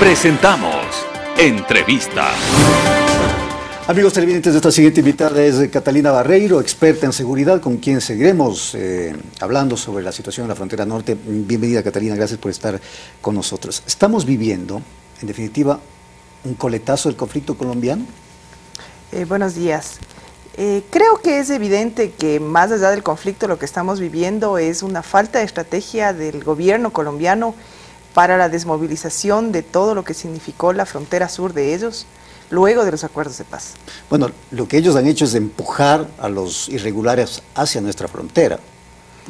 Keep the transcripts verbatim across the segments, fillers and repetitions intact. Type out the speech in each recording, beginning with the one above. Presentamos Entrevista. Amigos televidentes, nuestra siguiente invitada es Catalina Barreiro, experta en seguridad, con quien seguiremos eh, hablando sobre la situación en la frontera norte. Bienvenida, Catalina, gracias por estar con nosotros. ¿Estamos viviendo, en definitiva, un coletazo del conflicto colombiano? Eh, buenos días. Eh, creo que es evidente que más allá del conflicto lo que estamos viviendo es una falta de estrategia del gobierno colombiano para la desmovilización de todo lo que significó la frontera sur de ellos luego de los acuerdos de paz. Bueno, lo que ellos han hecho es empujar a los irregulares hacia nuestra frontera.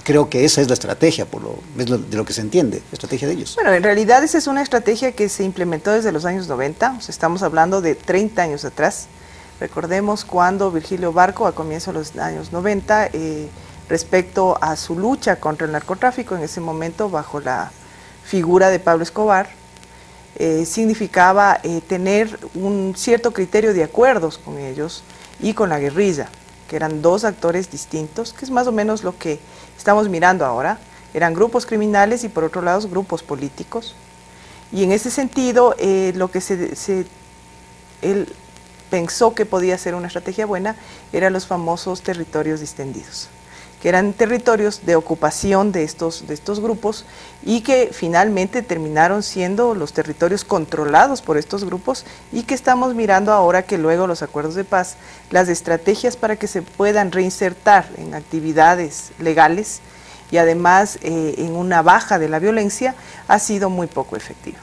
Creo que esa es la estrategia, por lo, es lo, de lo que se entiende, la estrategia de ellos. Bueno, en realidad esa es una estrategia que se implementó desde los años noventa, o sea, estamos hablando de treinta años atrás. Recordemos cuando Virgilio Barco, a comienzos de los años noventa, eh, respecto a su lucha contra el narcotráfico, en ese momento bajo la figura de Pablo Escobar, eh, significaba eh, tener un cierto criterio de acuerdos con ellos y con la guerrilla, que eran dos actores distintos, que es más o menos lo que estamos mirando ahora. Eran grupos criminales y por otro lado grupos políticos. Y en ese sentido, eh, lo que se, se él pensó que podía ser una estrategia buena eran los famosos territorios distendidos, que eran territorios de ocupación de estos, de estos grupos y que finalmente terminaron siendo los territorios controlados por estos grupos y que estamos mirando ahora que luego los acuerdos de paz, las estrategias para que se puedan reinsertar en actividades legales y además eh, en una baja de la violencia ha sido muy poco efectiva.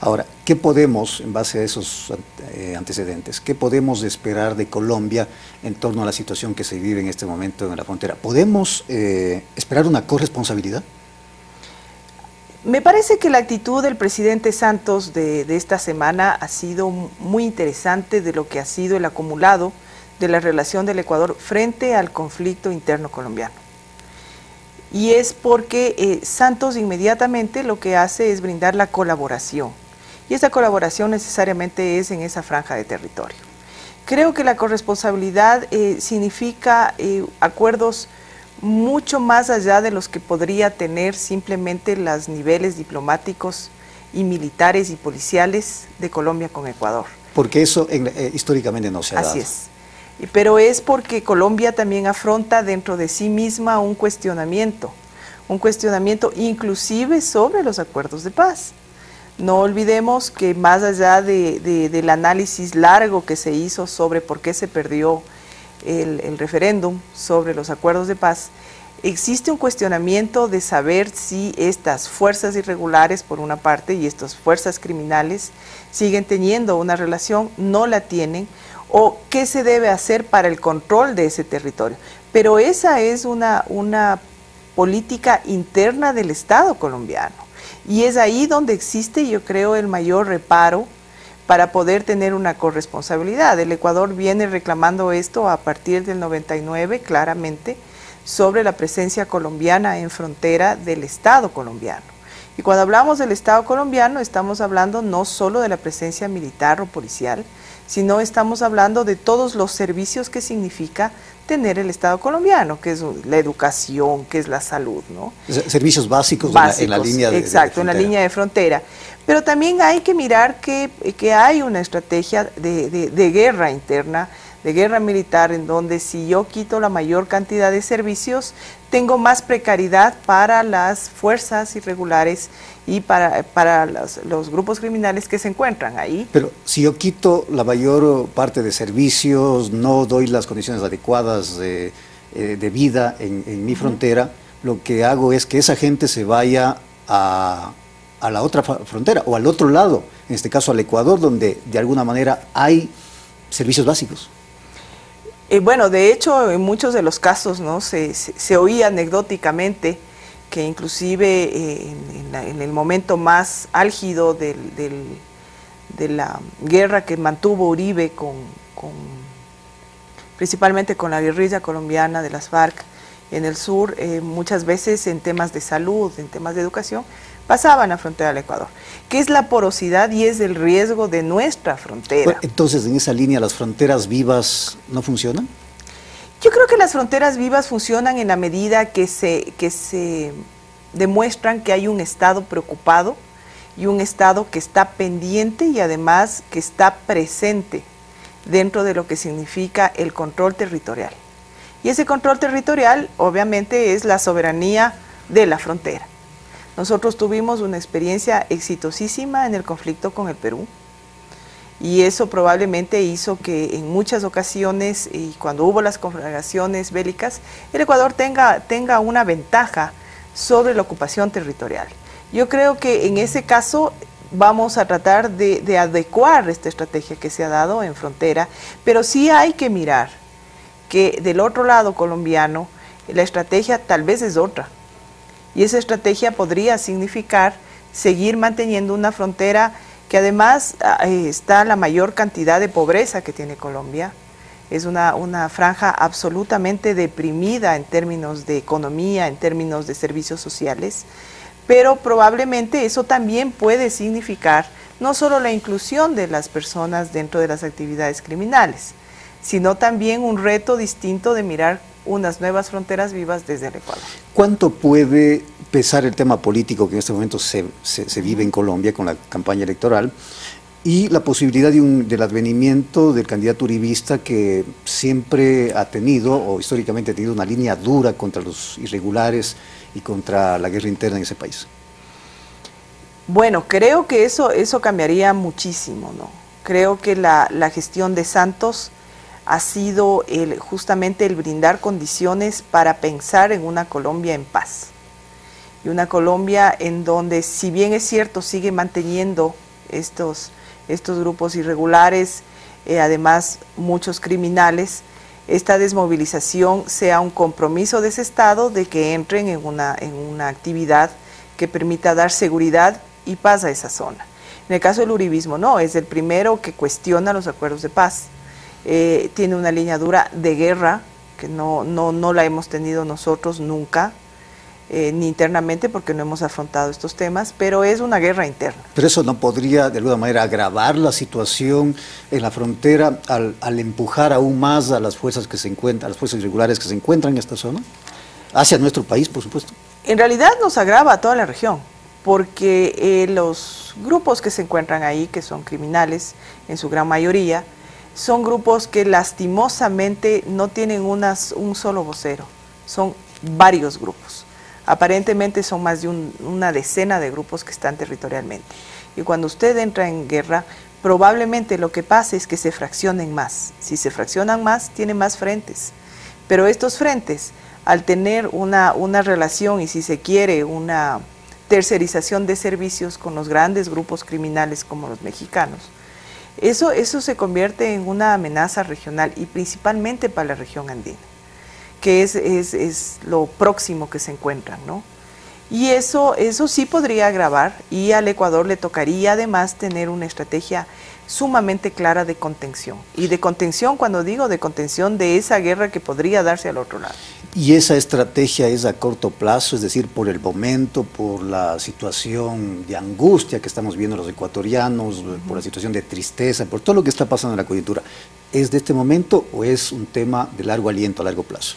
Ahora, ¿qué podemos, en base a esos eh, antecedentes, qué podemos esperar de Colombia en torno a la situación que se vive en este momento en la frontera? ¿Podemos eh, esperar una corresponsabilidad? Me parece que la actitud del presidente Santos de, de esta semana ha sido muy interesante de lo que ha sido el acumulado de la relación del Ecuador frente al conflicto interno colombiano. Y es porque eh, Santos inmediatamente lo que hace es brindar la colaboración. Y esa colaboración necesariamente es en esa franja de territorio. Creo que la corresponsabilidad eh, significa eh, acuerdos mucho más allá de los que podría tener simplemente los niveles diplomáticos y militares y policiales de Colombia con Ecuador. Porque eso en, eh, históricamente no se ha dado. Así es. Pero es porque Colombia también afronta dentro de sí misma un cuestionamiento, un cuestionamiento inclusive sobre los acuerdos de paz. No olvidemos que más allá de, de, del análisis largo que se hizo sobre por qué se perdió el, el referéndum sobre los acuerdos de paz, existe un cuestionamiento de saber si estas fuerzas irregulares por una parte y estas fuerzas criminales siguen teniendo una relación, no la tienen, o qué se debe hacer para el control de ese territorio. Pero esa es una, una política interna del Estado colombiano. Y es ahí donde existe, yo creo, el mayor reparo para poder tener una corresponsabilidad. El Ecuador viene reclamando esto a partir del noventa y nueve, claramente, sobre la presencia colombiana en frontera del Estado colombiano. Y cuando hablamos del Estado colombiano, estamos hablando no solo de la presencia militar o policial, sino estamos hablando de todos los servicios que significa tener el Estado colombiano, que es la educación, que es la salud, ¿no? Servicios básicos, básicos en, la, en la línea de, exacto, de, de en la línea de frontera. Pero también hay que mirar que, que hay una estrategia de, de, de guerra interna, de guerra militar, en donde si yo quito la mayor cantidad de servicios, tengo más precariedad para las fuerzas irregulares y para, para los, los grupos criminales que se encuentran ahí. Pero si yo quito la mayor parte de servicios, no doy las condiciones adecuadas de, de vida en, en mi frontera, lo que hago es que esa gente se vaya a, a la otra frontera o al otro lado, en este caso al Ecuador, donde de alguna manera hay servicios básicos. Eh, bueno, de hecho, en muchos de los casos, ¿no? se, se, se oía anecdóticamente que inclusive eh, en, en, la, en el momento más álgido del, del, de la guerra que mantuvo Uribe, con, con, principalmente con la guerrilla colombiana de las FARC en el sur, eh, muchas veces en temas de salud, en temas de educación, pasaban a la frontera del Ecuador, que es la porosidad y es el riesgo de nuestra frontera. Bueno, entonces, en esa línea, ¿las fronteras vivas no funcionan? Yo creo que las fronteras vivas funcionan en la medida que se, que se demuestran que hay un Estado preocupado y un Estado que está pendiente y además que está presente dentro de lo que significa el control territorial. Y ese control territorial obviamente es la soberanía de la frontera. Nosotros tuvimos una experiencia exitosísima en el conflicto con el Perú y eso probablemente hizo que en muchas ocasiones, y cuando hubo las conflagraciones bélicas, el Ecuador tenga, tenga una ventaja sobre la ocupación territorial. Yo creo que en ese caso vamos a tratar de, de adecuar esta estrategia que se ha dado en frontera, pero sí hay que mirar que del otro lado colombiano la estrategia tal vez es otra. Y esa estrategia podría significar seguir manteniendo una frontera que además eh, está la mayor cantidad de pobreza que tiene Colombia. Es una, una franja absolutamente deprimida en términos de economía, en términos de servicios sociales. Pero probablemente eso también puede significar no solo la inclusión de las personas dentro de las actividades criminales, sino también un reto distinto de mirar unas nuevas fronteras vivas desde el Ecuador. ¿Cuánto puede pesar el tema político que en este momento se, se, se vive en Colombia con la campaña electoral y la posibilidad de un, del advenimiento del candidato uribista que siempre ha tenido o históricamente ha tenido una línea dura contra los irregulares y contra la guerra interna en ese país? Bueno, creo que eso, eso cambiaría muchísimo, ¿no? Creo que la, la gestión de Santos ha sido el, justamente el brindar condiciones para pensar en una Colombia en paz. Y una Colombia en donde, si bien es cierto, sigue manteniendo estos, estos grupos irregulares, eh, además muchos criminales, esta desmovilización sea un compromiso de ese Estado de que entren en una, en una actividad que permita dar seguridad y paz a esa zona. En el caso del uribismo, no, es el primero que cuestiona los acuerdos de paz. Eh, tiene una línea dura de guerra, que no, no, no la hemos tenido nosotros nunca, eh, ni internamente porque no hemos afrontado estos temas, pero es una guerra interna. ¿Pero eso no podría de alguna manera agravar la situación en la frontera al, al empujar aún más a las fuerzas que se encuentran, a las fuerzas irregulares que se encuentran en esta zona? Hacia nuestro país, por supuesto. En realidad nos agrava a toda la región, porque eh, los grupos que se encuentran ahí, que son criminales en su gran mayoría, son grupos que lastimosamente no tienen unas, un solo vocero, son varios grupos. Aparentemente son más de un, una decena de grupos que están territorialmente. Y cuando usted entra en guerra, probablemente lo que pasa es que se fraccionen más. Si se fraccionan más, tienen más frentes. Pero estos frentes, al tener una, una relación y si se quiere una tercerización de servicios con los grandes grupos criminales como los mexicanos, Eso, eso se convierte en una amenaza regional y principalmente para la región andina, que es, es, es lo próximo que se encuentran, ¿no? Y eso, eso sí podría agravar y al Ecuador le tocaría además tener una estrategia sumamente clara de contención. Y de contención, cuando digo de contención, de esa guerra que podría darse al otro lado. ¿Y esa estrategia es a corto plazo? Es decir, por el momento, por la situación de angustia que estamos viendo los ecuatorianos, uh-huh. por la situación de tristeza, por todo lo que está pasando en la coyuntura. ¿Es de este momento o es un tema de largo aliento, a largo plazo?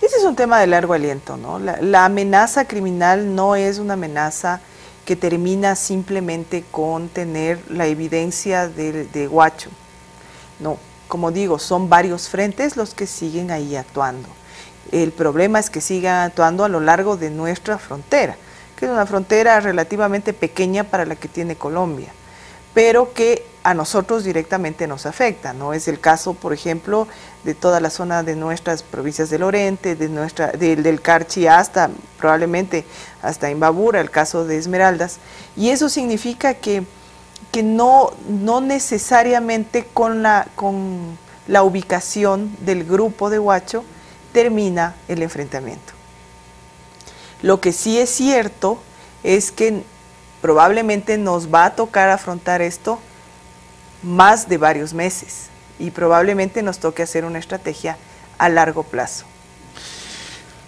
Ese es un tema de largo aliento, ¿no? La, la amenaza criminal no es una amenaza que termina simplemente con tener la evidencia de, de Guacho. No, como digo, son varios frentes los que siguen ahí actuando. El problema es que sigan actuando a lo largo de nuestra frontera, que es una frontera relativamente pequeña para la que tiene Colombia, pero que a nosotros directamente nos afecta, ¿no? Es el caso, por ejemplo, de toda la zona de nuestras provincias del Oriente, de nuestra, de, del Carchi hasta, probablemente, hasta Imbabura, el caso de Esmeraldas. Y eso significa que, que no, no necesariamente con la, con la ubicación del grupo de Huacho termina el enfrentamiento. Lo que sí es cierto es que probablemente nos va a tocar afrontar esto más de varios meses y probablemente nos toque hacer una estrategia a largo plazo.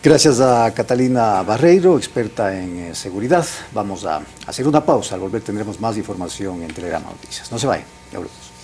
Gracias a Catalina Barreiro, experta en seguridad. Vamos a hacer una pausa. Al volver tendremos más información en Telerama Noticias. No se vayan, ya volvemos.